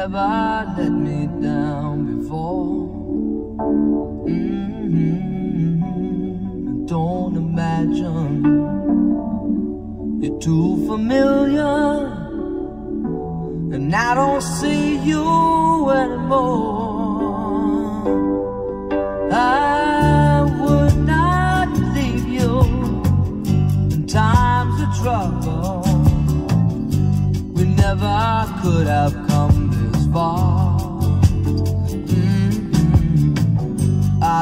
never let me down before. Don't imagine you're too familiar, and I don't see you anymore. I would not leave you in times of trouble. We never could have come this far.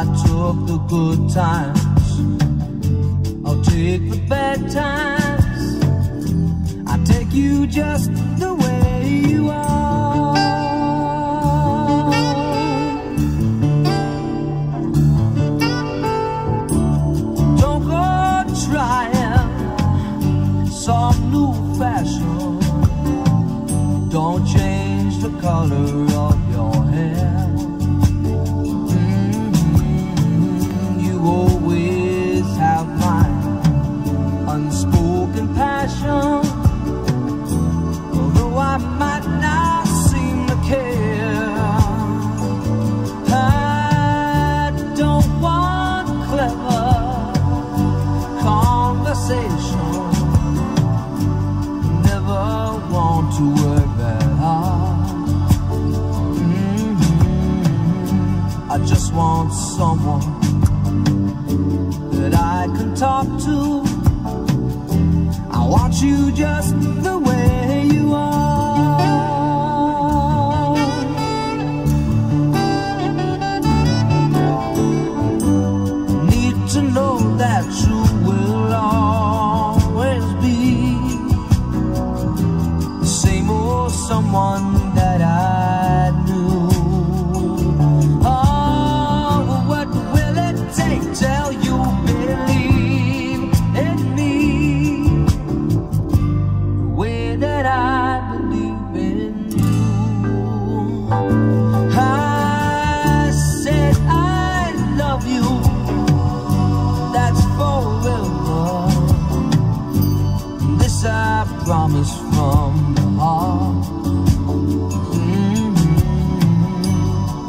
I took the good times, I'll take the bad times. I take you just the way you are. Don't go trying some new fashion. Don't change the color of your hair. You always have mine. Unspoken passion, although I might not seem to care. I don't want clever conversation. Never want to work that hard. I just want someone that I can talk to. I want you just the way you are. Need to know that you will always be the same old someone that I knew. Oh, what will it take till you believe that I believe in you? I said I love you, that's forever. This I promise from the heart.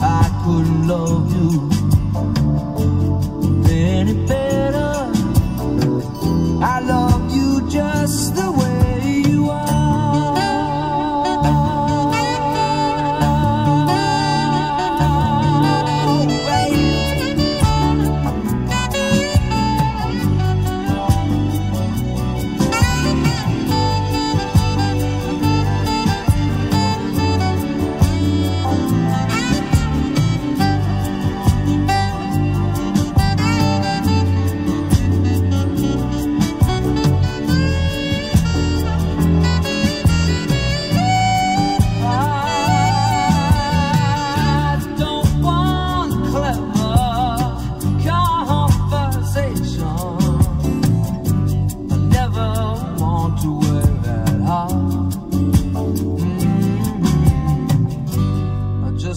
I couldn't love you any better. I love you just the way.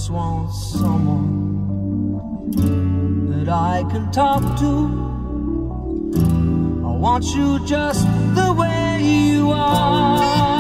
Want someone that I can talk to. I want you just the way you are.